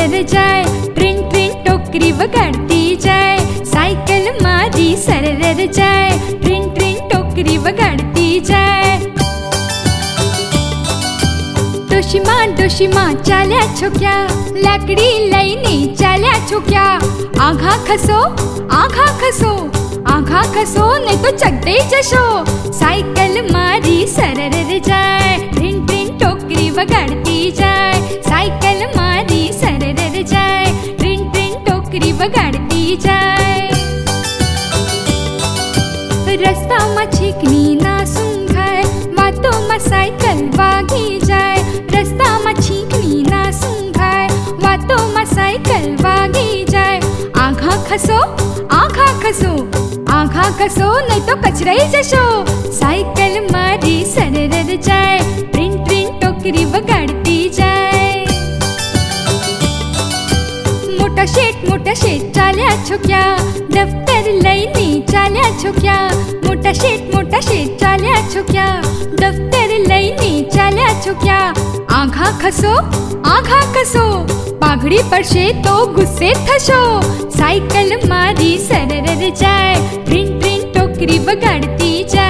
सरर जाय, ट्रिन ट्रिन टोकरी वगाड़ती जाय। साइकिल मारी सरर जाय, ट्रिन ट्रिन टोकरी वगाड़ती जाय। दोशी माँ चाल्या छोक्या, लाकड़ी लईने चाल्या छोक्या। आघा खसो ने तो चकदे जशो। साइकिल मारी सरर जाय, ट्रिन ट्रिन टोकरी वगाड़ती जाय। साइकिल मारी सरर जाय, ट्रिन ट्रिन टोकरी वगाड़ती जाय। रस्ता मा छेकनी ना सुंघाय, मातो मा साइकिल वागी जाय। रस्ता मा छींकनी ना सुंघाय, वातो मा साइकिल वागी जाय। आघा खसो नहीं तो कचराई जशो। साइकिल मारी सरर जाय, ट्रिन ट्रिन टोकरी वगाड़ती जाय। मोटा शेठ चाल्या छोक्या, दफ्तर लईने चाल्या छोक्या। मोटा शेठ चाल्या छोक्या, दफ्तर लईने चाल्या छोक्या। आघा खसो पाघड़ी पड़शे तो गुस्से थशो। साइकिल मारी सरर जाय, ट्रिन ट्रिन टोकरी वगाड़ती जाय।